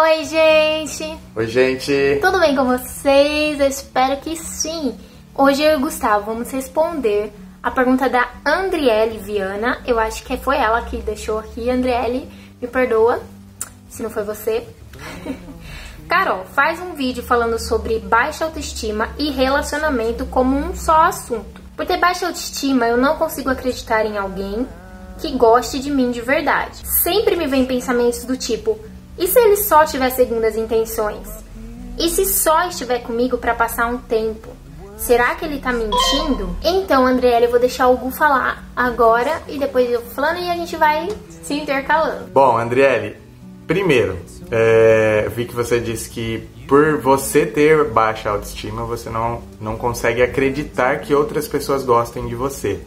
Oi, gente! Oi, gente! Tudo bem com vocês? Eu espero que sim! Hoje eu e o Gustavo vamos responder a pergunta da Andriele Viana. Eu acho que foi ela que deixou aqui. Andriele, me perdoa se não foi você. Carol, faz um vídeo falando sobre baixa autoestima e relacionamento como um só assunto. Por ter baixa autoestima, eu não consigo acreditar em alguém que goste de mim de verdade. Sempre me vem pensamentos do tipo... E se ele só tiver segundas intenções? E se só estiver comigo para passar um tempo? Será que ele tá mentindo? Então, Andriele, eu vou deixar o Hugo falar agora e depois eu falando e a gente vai se intercalando. Bom, Andriele, primeiro, vi que você disse que por você ter baixa autoestima, você não consegue acreditar que outras pessoas gostem de você.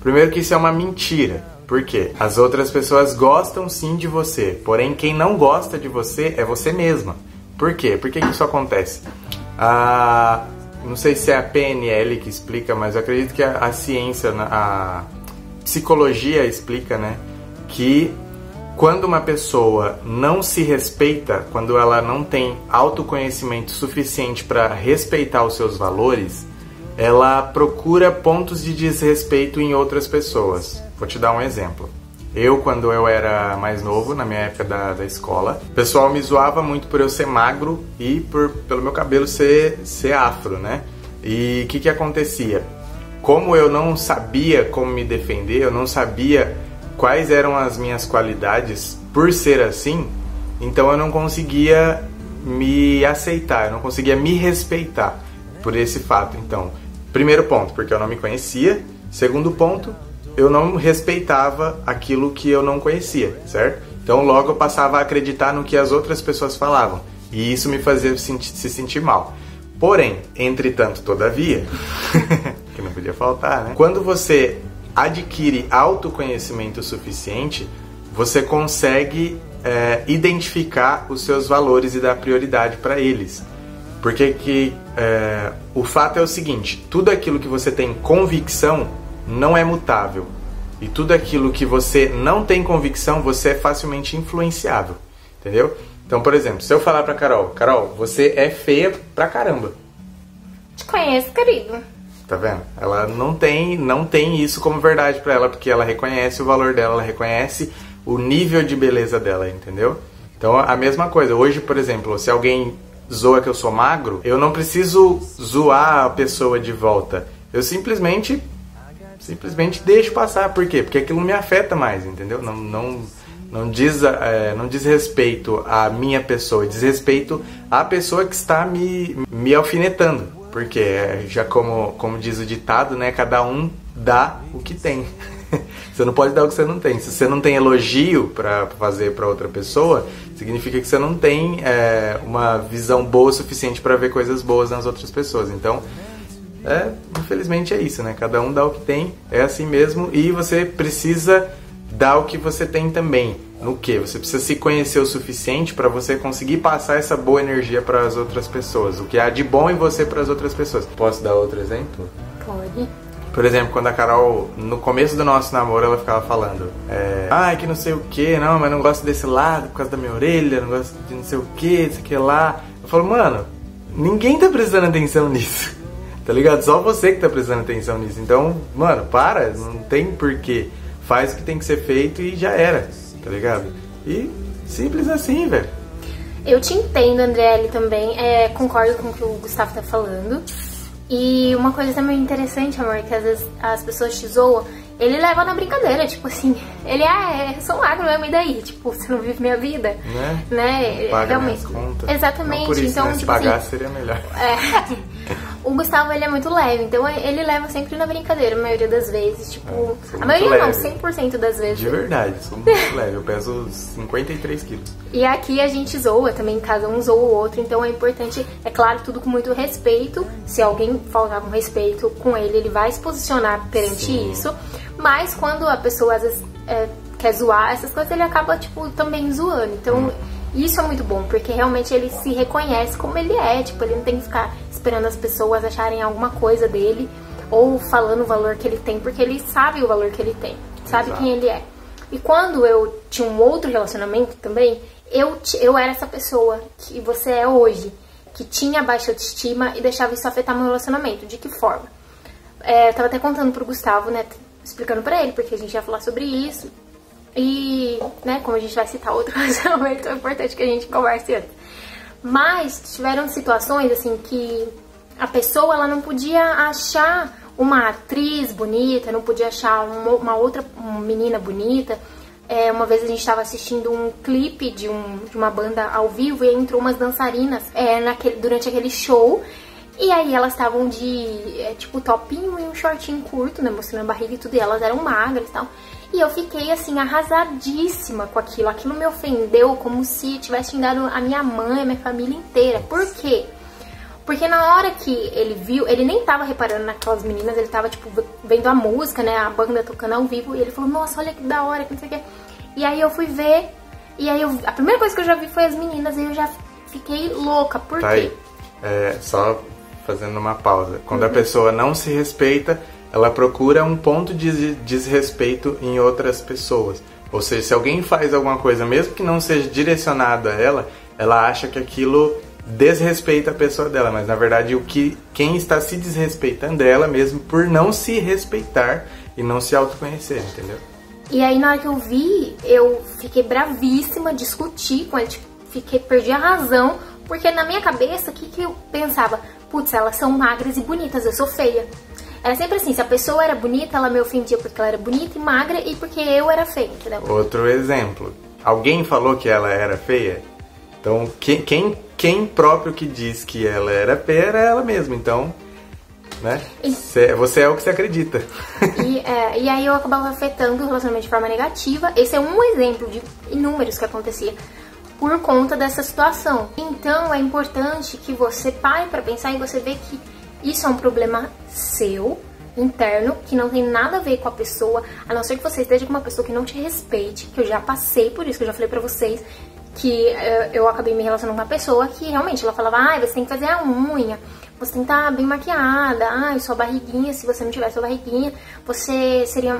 Primeiro que isso é uma mentira. Por quê? As outras pessoas gostam sim de você, porém quem não gosta de você é você mesma. Por quê? Por que que isso acontece? Não sei se é a PNL que explica, mas eu acredito que a ciência, a psicologia explica, né? Que quando uma pessoa não se respeita, quando ela não tem autoconhecimento suficiente para respeitar os seus valores, ela procura pontos de desrespeito em outras pessoas. Vou te dar um exemplo. Quando eu era mais novo, na minha época da escola, o pessoal me zoava muito por eu ser magro e pelo meu cabelo ser afro, né? E o que acontecia? Como eu não sabia como me defender, eu não sabia quais eram as minhas qualidades por ser assim, então eu não conseguia me aceitar, eu não conseguia me respeitar por esse fato. Então, primeiro ponto, porque eu não me conhecia. Segundo ponto, eu não respeitava aquilo que eu não conhecia, certo? Então logo eu passava a acreditar no que as outras pessoas falavam. E isso me fazia se sentir mal. Porém, entretanto, todavia, que não podia faltar, né? Quando você adquire autoconhecimento suficiente, você consegue identificar os seus valores e dar prioridade para eles. Porque o fato é o seguinte, tudo aquilo que você tem convicção não é mutável. E tudo aquilo que você não tem convicção, você é facilmente influenciável. Entendeu? Então, por exemplo, se eu falar pra Carol, Carol, você é feia pra caramba. Te conheço, querido. Tá vendo? Ela não tem isso como verdade pra ela, porque ela reconhece o valor dela, ela reconhece o nível de beleza dela, entendeu? Então, a mesma coisa. Hoje, por exemplo, se alguém zoa que eu sou magro, eu não preciso zoar a pessoa de volta. Eu simplesmente deixo passar. Por quê? Porque aquilo me afeta mais, entendeu? Não diz respeito à minha pessoa, diz respeito à pessoa que está me alfinetando. Porque, já como diz o ditado, né? Cada um dá o que tem. Você não pode dar o que você não tem. Se você não tem elogio para fazer para outra pessoa, significa que você não tem uma visão boa o suficiente para ver coisas boas nas outras pessoas. Então... infelizmente é isso, né? Cada um dá o que tem, é assim mesmo, e você precisa dar o que você tem também. No que? Você precisa se conhecer o suficiente para você conseguir passar essa boa energia para as outras pessoas, o que há de bom em você para as outras pessoas. Posso dar outro exemplo? Pode. Por exemplo, quando a Carol, no começo do nosso namoro, ela ficava falando que não sei o que, não, mas não gosto desse lado por causa da minha orelha, não gosto de não sei o que, isso aqui lá. Eu falo, mano, ninguém tá prestando atenção nisso. Tá ligado? Só você que tá prestando atenção nisso. Então, mano, para. Não tem porquê. Faz o que tem que ser feito e já era. Tá ligado? E simples assim, velho. Eu te entendo, Andriele, também. Concordo com o que o Gustavo tá falando. E uma coisa também interessante, amor, que às vezes as pessoas te zoam, ele leva na brincadeira, tipo assim, ele, eu sou magro mesmo, e daí? Tipo, você não vive minha vida, né? Paga minhas contas. Exatamente. Não por isso, então, né? Se pagar assim, seria melhor. O Gustavo, ele é muito leve, então ele leva sempre na brincadeira, a maioria das vezes, tipo... a maioria leve. Não, 100% das vezes. De verdade, sou muito leve, eu peso 53 quilos. E aqui a gente zoa também, em casa um zoa o outro, então é importante, é claro, tudo com muito respeito. Se alguém faltar com respeito com ele, ele vai se posicionar perante isso. Mas quando a pessoa, às vezes, quer zoar essas coisas, ele acaba, tipo, também zoando, então... Isso é muito bom, porque realmente ele se reconhece como ele é, tipo, ele não tem que ficar esperando as pessoas acharem alguma coisa dele ou falando o valor que ele tem, porque ele sabe o valor que ele tem, sabe quem ele é. E quando eu tinha um outro relacionamento também, eu era essa pessoa que você é hoje, que tinha baixa autoestima e deixava isso afetar meu relacionamento. De que forma? Eu tava até contando pro Gustavo, né, explicando pra ele, porque a gente ia falar sobre isso. E, né, como a gente vai citar outro relacionamento, é importante que a gente converse antes. Mas tiveram situações, assim, que a pessoa, ela não podia achar uma atriz bonita, não podia achar uma outra menina bonita. Uma vez a gente tava assistindo um clipe de uma banda ao vivo e entrou umas dançarinas durante aquele show. E aí elas estavam de, tipo, topinho e um shortinho curto, né, mostrando a barriga e tudo, e elas eram magras e tal. E eu fiquei, assim, arrasadíssima com aquilo. Aquilo me ofendeu como se tivesse xingado a minha mãe, a minha família inteira. Por quê? Porque na hora que ele viu, ele nem tava reparando naquelas meninas, ele tava, tipo, vendo a música, né, a banda tocando ao vivo, e ele falou, nossa, olha que da hora, que não sei o que. E aí eu fui ver, e aí a primeira coisa que eu já vi foi as meninas, e eu já fiquei louca. Por tá quê? Só fazendo uma pausa. Quando a pessoa não se respeita, ela procura um ponto de desrespeito em outras pessoas. Ou seja, se alguém faz alguma coisa, mesmo que não seja direcionada a ela, ela acha que aquilo desrespeita a pessoa dela. Mas, na verdade, quem está se desrespeitando é ela mesmo por não se respeitar e não se autoconhecer, entendeu? E aí, na hora que eu vi, eu fiquei bravíssima, discuti com ele, tipo, perdi a razão, porque na minha cabeça, o que eu pensava? Putz, elas são magras e bonitas, eu sou feia. Era sempre assim, se a pessoa era bonita, ela me ofendia porque ela era bonita e magra e porque eu era feia, entendeu? Outro exemplo, alguém falou que ela era feia? Então, quem próprio que diz que ela era feia era ela mesma, então, né? Você é o que você acredita. E aí eu acabava afetando o relacionamento de forma negativa. Esse é um exemplo de inúmeros que acontecia por conta dessa situação. Então é importante que você pare pra pensar e você vê que isso é um problema seu, interno, que não tem nada a ver com a pessoa, a não ser que você esteja com uma pessoa que não te respeite, que eu já passei por isso, que eu já falei pra vocês, que eu acabei me relacionando com uma pessoa que realmente ela falava, ai, você tem que fazer a unha, você tem que estar bem maquiada, ai, sua barriguinha, se você não tiver sua barriguinha, você seria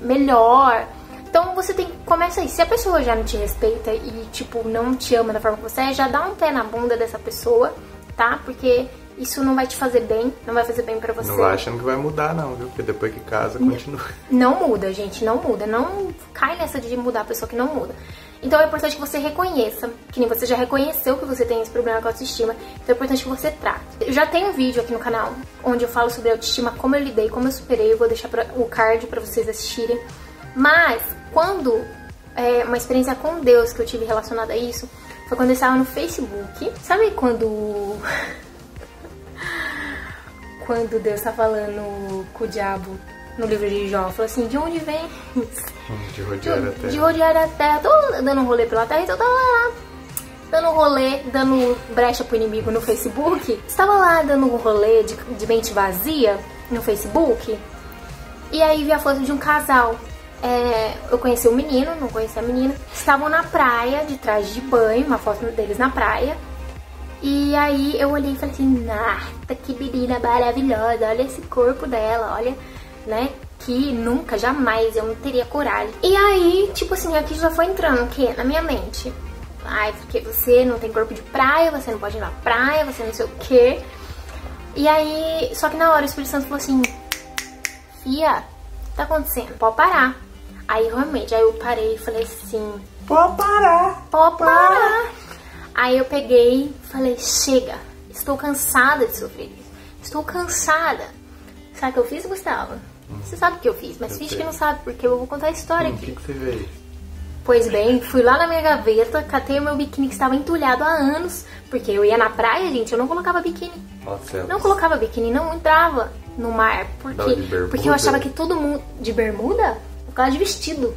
melhor. Então você tem que começar aí. Se a pessoa já não te respeita e, tipo, não te ama da forma que você é, já dá um pé na bunda dessa pessoa, tá? Porque isso não vai te fazer bem, não vai fazer bem pra você. Não vai achando que vai mudar, não, viu? Porque depois que casa, continua. Não muda, gente, não muda. Não cai nessa de mudar a pessoa que não muda. Então é importante que você reconheça, que nem você já reconheceu que você tem esse problema com a autoestima, então é importante que você trate. Eu já tenho um vídeo aqui no canal onde eu falo sobre autoestima, como eu lidei, como eu superei, eu vou deixar o card pra vocês assistirem. Mas quando uma experiência com Deus que eu tive relacionada a isso foi quando eu estava no Facebook. Sabe quando Deus está falando com o diabo no livro de Jó, falou assim, de onde vem isso? De rodear a terra. De rodear a terra, tô dando um rolê pela terra, então tava lá dando rolê, dando brecha pro inimigo no Facebook. Estava lá dando um rolê de mente vazia no Facebook e aí vi a foto de um casal. Eu conheci um menino, não conheci a menina. Estavam na praia, de trás de banho, uma foto deles na praia. E aí eu olhei e falei assim, nossa, que menina maravilhosa, olha esse corpo dela, olha, né, que nunca, jamais eu não teria coragem. E aí, tipo assim, aqui já foi entrando, o quê? Na minha mente. Ai, porque você não tem corpo de praia, você não pode ir na praia, você não sei o quê. E aí, só que na hora o Espírito Santo falou assim, fia, o que tá acontecendo? Pode parar. Aí realmente, aí eu parei e falei assim, pode parar, pode parar. Aí eu peguei e falei, chega, estou cansada de sofrer isso, estou cansada. Sabe o que eu fiz, Gustavo? Você sabe o que eu fiz, mas finge que não sabe, porque eu vou contar a história aqui. O que você fez? Pois bem, fui lá na minha gaveta, catei o meu biquíni que estava entulhado há anos, porque eu ia na praia, gente, eu não colocava biquíni. Nossa, não colocava biquíni, não entrava no mar, porque eu achava que todo mundo... De bermuda? Por causa de vestido.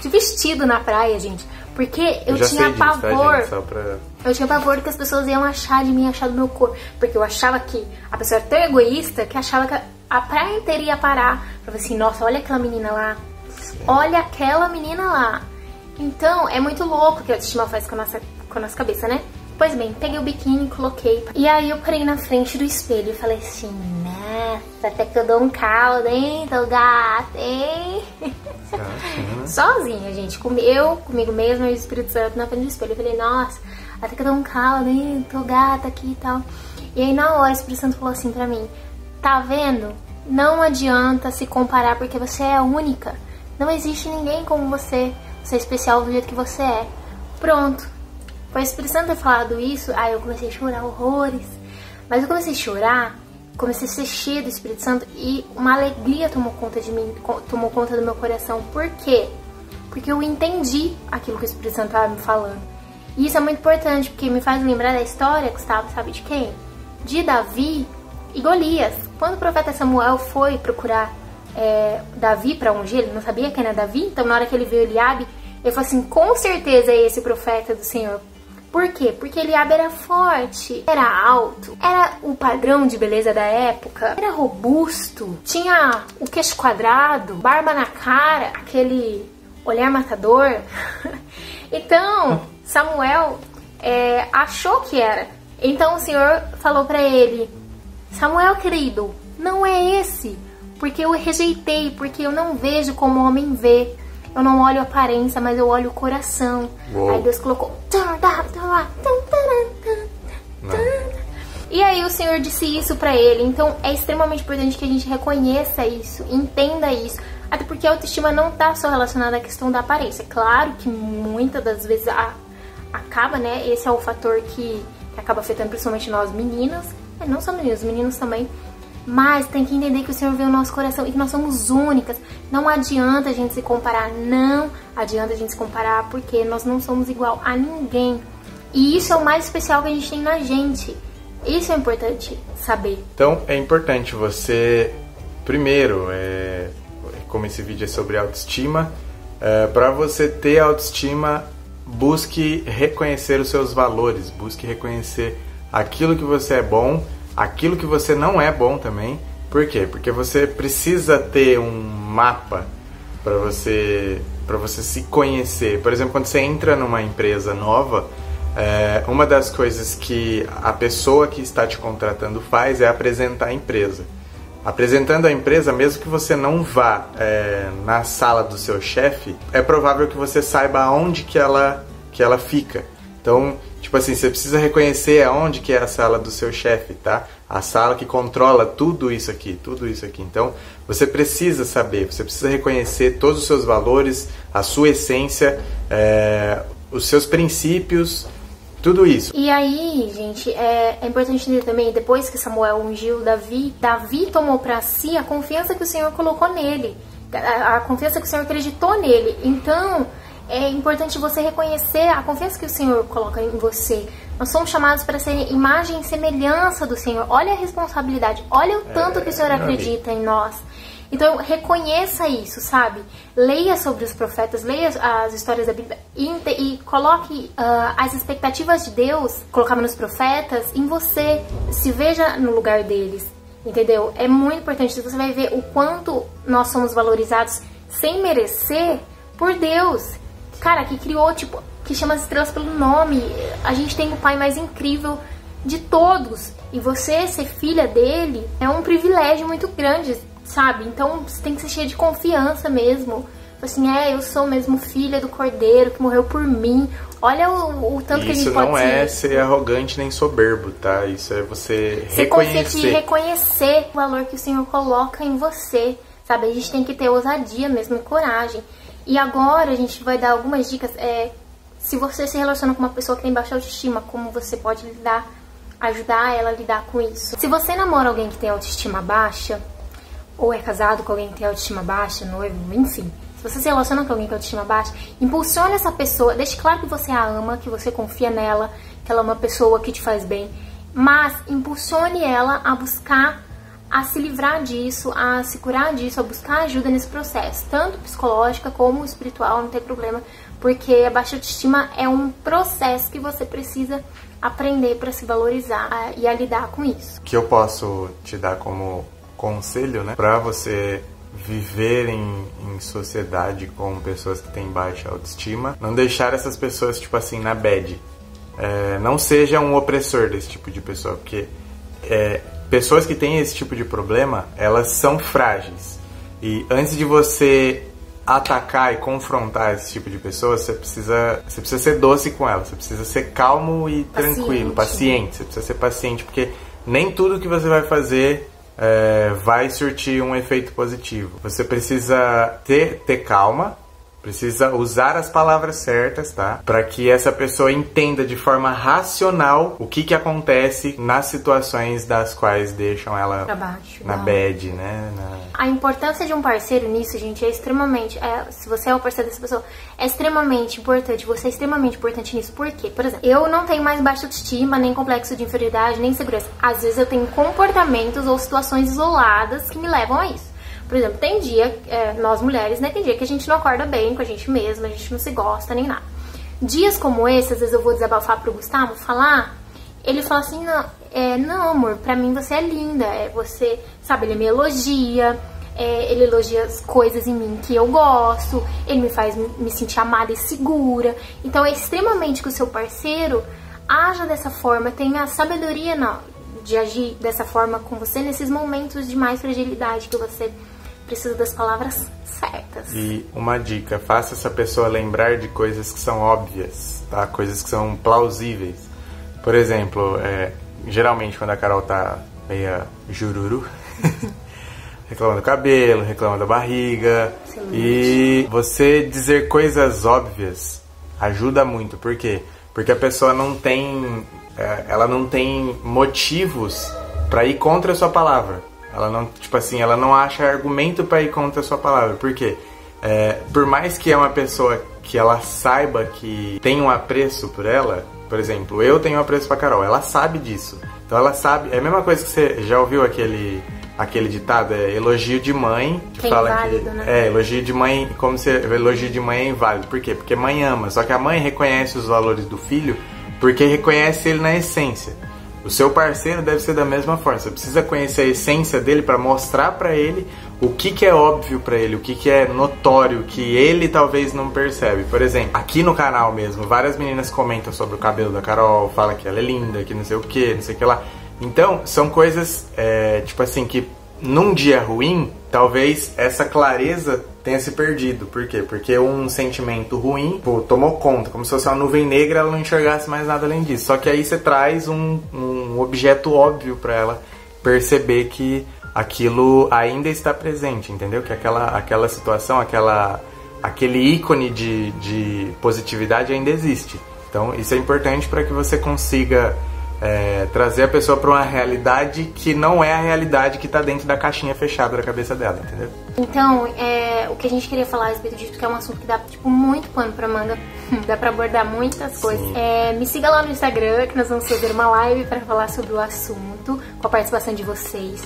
De vestido na praia, gente. Porque eu tinha pavor. Disso, tá, gente? Eu tinha pavor que as pessoas iam achar de mim, achar do meu corpo. Porque eu achava que a pessoa era tão egoísta que achava que a praia inteira ia parar. Pra falar assim, nossa, olha aquela menina lá. Sim. Olha aquela menina lá. Então, é muito louco o que a autoestima faz com a nossa cabeça, né? Pois bem, peguei o biquíni, coloquei. E aí eu parei na frente do espelho e falei assim, nossa, até que eu dou um caldo, hein, do gato, hein? Sozinha, gente. Eu, comigo mesma e o Espírito Santo na frente do espelho. Eu falei, nossa, até que eu dou um caldo, hein? Tô gata aqui e tal. E aí na hora o Espírito Santo falou assim pra mim, tá vendo? Não adianta se comparar porque você é única. Não existe ninguém como você. Você é especial do jeito que você é. Pronto. Foi o Espírito Santo ter falado isso, aí eu comecei a chorar horrores. Mas eu comecei a chorar, comecei a ser cheia do Espírito Santo e uma alegria tomou conta de mim, tomou conta do meu coração. Por quê? Porque eu entendi aquilo que o Espírito Santo estava me falando. E isso é muito importante, porque me faz lembrar da história, Gustavo, sabe de quem? De Davi e Golias. Quando o profeta Samuel foi procurar Davi para ungir, ele não sabia quem era Davi, então na hora que ele viu Eliabe, ele falou assim, com certeza é esse profeta do Senhor. Por quê? Porque Eliabe era forte, era alto, era o padrão de beleza da época, era robusto, tinha o queixo quadrado, barba na cara, aquele olhar matador. Então, Samuel achou que era. Então o Senhor falou pra ele, Samuel querido, não é esse, porque eu rejeitei, porque eu não vejo como o homem vê. Eu não olho a aparência, mas eu olho o coração. Uou. Aí Deus colocou... E aí o Senhor disse isso pra ele. Então é extremamente importante que a gente reconheça isso, entenda isso. Até porque a autoestima não tá só relacionada à questão da aparência. Claro que muitas das vezes acaba, né? Esse é o fator que acaba afetando principalmente nós meninas. Não só meninas, os meninos também. Mas tem que entender que o Senhor vê o nosso coração e que nós somos únicas. Não adianta a gente se comparar, não adianta a gente se comparar, porque nós não somos igual a ninguém. E isso é o mais especial que a gente tem na gente. Isso é importante saber. Então é importante você, primeiro, como esse vídeo é sobre autoestima, para você ter autoestima, busque reconhecer os seus valores, busque reconhecer aquilo que você é bom, aquilo que você não é bom também. Por quê? Porque você precisa ter um mapa para você se conhecer. Por exemplo, quando você entra numa empresa nova, uma das coisas que a pessoa que está te contratando faz é apresentar a empresa. Apresentando a empresa, mesmo que você não vá na sala do seu chefe, é provável que você saiba aonde que ela fica. Então, tipo assim, você precisa reconhecer aonde que é a sala do seu chefe, tá? A sala que controla tudo isso aqui, tudo isso aqui. Então, você precisa saber, você precisa reconhecer todos os seus valores, a sua essência, os seus princípios, tudo isso. E aí, gente, é importante entender também, depois que Samuel ungiu Davi, Davi tomou pra si a confiança que o Senhor colocou nele, a confiança que o Senhor acreditou nele. Então... é importante você reconhecer a confiança que o Senhor coloca em você. Nós somos chamados para ser imagem e semelhança do Senhor. Olha a responsabilidade, olha o tanto que o Senhor acredita em nós. Então reconheça isso, sabe? Leia sobre os profetas, leia as histórias da Bíblia e coloque as expectativas de Deus, colocava nos profetas, em você. Se veja no lugar deles, entendeu? É muito importante, você vai ver o quanto nós somos valorizados sem merecer por Deus. Cara, que criou, tipo, que chama as estrelas pelo nome. A gente tem o Pai mais incrível de todos. E você ser filha dele é um privilégio muito grande, sabe? Então você tem que ser cheia de confiança mesmo. Assim, eu sou mesmo filha do Cordeiro que morreu por mim. Olha o tanto que a gente pode ser. Isso não é ser arrogante nem soberbo, tá? Isso é você reconhecer. Você conseguir reconhecer o valor que o Senhor coloca em você, sabe? A gente tem que ter ousadia mesmo e coragem. E agora a gente vai dar algumas dicas, se você se relaciona com uma pessoa que tem baixa autoestima, como você pode lidar, ajudar ela a lidar com isso. Se você namora alguém que tem autoestima baixa, ou é casado com alguém que tem autoestima baixa, noivo, enfim, se você se relaciona com alguém que tem autoestima baixa, impulsione essa pessoa, deixe claro que você a ama, que você confia nela, que ela é uma pessoa que te faz bem, mas impulsione ela a buscar, a se livrar disso, a se curar disso, a buscar ajuda nesse processo, tanto psicológica como espiritual, não tem problema, porque a baixa autoestima é um processo que você precisa aprender para se valorizar e a lidar com isso. O que eu posso te dar como conselho, né, para você viver em sociedade com pessoas que têm baixa autoestima, não deixar essas pessoas, tipo assim, na bad. Não seja um opressor desse tipo de pessoa, porque... pessoas que têm esse tipo de problema, elas são frágeis. E antes de você atacar e confrontar esse tipo de pessoa, você precisa ser doce com ela, você precisa ser calmo e tranquilo, paciente, você precisa ser paciente, porque nem tudo que você vai fazer vai surtir um efeito positivo. Você precisa ter calma, precisa usar as palavras certas, tá? Para que essa pessoa entenda de forma racional o que acontece nas situações das quais deixam ela na bad, né? A importância de um parceiro nisso, gente, é extremamente... se você é o parceiro dessa pessoa, é extremamente importante. Você é extremamente importante nisso. Por quê? Por exemplo, eu não tenho mais baixa autoestima, nem complexo de inferioridade, nem insegurança. Às vezes eu tenho comportamentos ou situações isoladas que me levam a isso. Por exemplo, tem dia, nós mulheres, né, tem dia que a gente não acorda bem com a gente mesma, a gente não se gosta nem nada. Dias como esse, às vezes eu vou desabafar pro Gustavo, falar, ele fala assim, não amor, pra mim você é linda, você, sabe, ele me elogia, ele elogia as coisas em mim que eu gosto, ele me faz me sentir amada e segura. Então é extremamente que o seu parceiro haja dessa forma, tenha sabedoria de agir dessa forma com você nesses momentos de mais fragilidade que você... precisa das palavras certas. E uma dica, faça essa pessoa lembrar de coisas que são óbvias, tá? Coisas que são plausíveis. Por exemplo, geralmente quando a Carol tá meia jururu, reclama do cabelo, reclama da barriga. Excelente. E você dizer coisas óbvias ajuda muito. Por quê? Porque a pessoa não tem, ela não tem motivos pra ir contra a sua palavra. Ela não, tipo assim, ela não acha argumento para ir contra a sua palavra. Por quê? Por mais que é uma pessoa que ela saiba que tem um apreço por ela, por exemplo, eu tenho um apreço pra Carol, ela sabe disso. Então ela sabe, é a mesma coisa que você já ouviu aquele ditado, elogio de mãe, que fala inválido, que, né? Elogio de mãe, como se elogio de mãe é inválido. Por quê? Porque mãe ama, só que a mãe reconhece os valores do filho porque reconhece ele na essência. O seu parceiro deve ser da mesma forma. Você precisa conhecer a essência dele para mostrar para ele o que é óbvio para ele, o que é notório, que ele talvez não percebe. Por exemplo, aqui no canal mesmo, várias meninas comentam sobre o cabelo da Carol, falam que ela é linda, que não sei o que, não sei o que lá. Então, são coisas, tipo assim, que num dia ruim, talvez essa clareza tenha se perdido. Por quê? Porque um sentimento ruim, pô, tomou conta, como se fosse uma nuvem negra, ela não enxergasse mais nada além disso. Só que aí você traz um objeto óbvio pra ela perceber que aquilo ainda está presente, entendeu? Que aquela situação, aquele ícone de positividade ainda existe. Então isso é importante para que você consiga trazer a pessoa para uma realidade que não é a realidade que tá dentro da caixinha fechada da cabeça dela, entendeu? Então, o que a gente queria falar a respeito disso, que é um assunto que dá, tipo, muito pano pra manga, dá pra abordar muitas coisas. Me siga lá no Instagram, que nós vamos fazer uma live pra falar sobre o assunto, com a participação de vocês.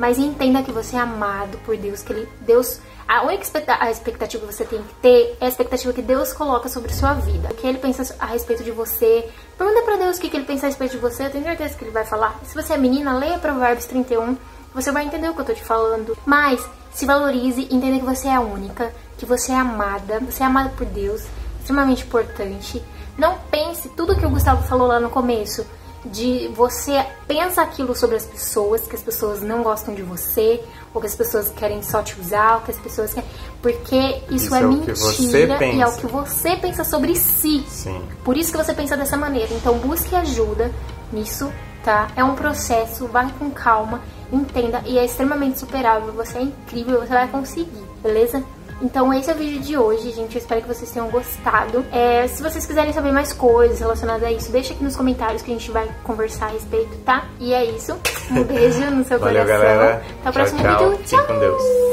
Mas entenda que você é amado por Deus, que Deus... A única expectativa que você tem que ter é a expectativa que Deus coloca sobre sua vida. O que Ele pensa a respeito de você. Pergunta pra Deus o que Ele pensa a respeito de você. Eu tenho certeza que Ele vai falar. Se você é menina, leia Provérbios 31. Você vai entender o que eu tô te falando. Mas se valorize, entenda que você é única. Que você é amada. Você é amada por Deus. Extremamente importante. Não pense tudo que o Gustavo falou lá no começo. De você pensa aquilo sobre as pessoas, que as pessoas não gostam de você, ou que as pessoas querem só te usar, ou que as pessoas querem... Porque isso é mentira e é o que você pensa sobre si. Sim. Por isso que você pensa dessa maneira. Então busque ajuda nisso, tá? É um processo, vai com calma, entenda, e é extremamente superável. Você é incrível, você vai conseguir, beleza? Então esse é o vídeo de hoje, gente. Eu espero que vocês tenham gostado. Se vocês quiserem saber mais coisas relacionadas a isso, deixa aqui nos comentários que a gente vai conversar a respeito, tá? E é isso. Um beijo no seu coração. Valeu, galera. Até o próximo vídeo. Tchau. Fique com Deus.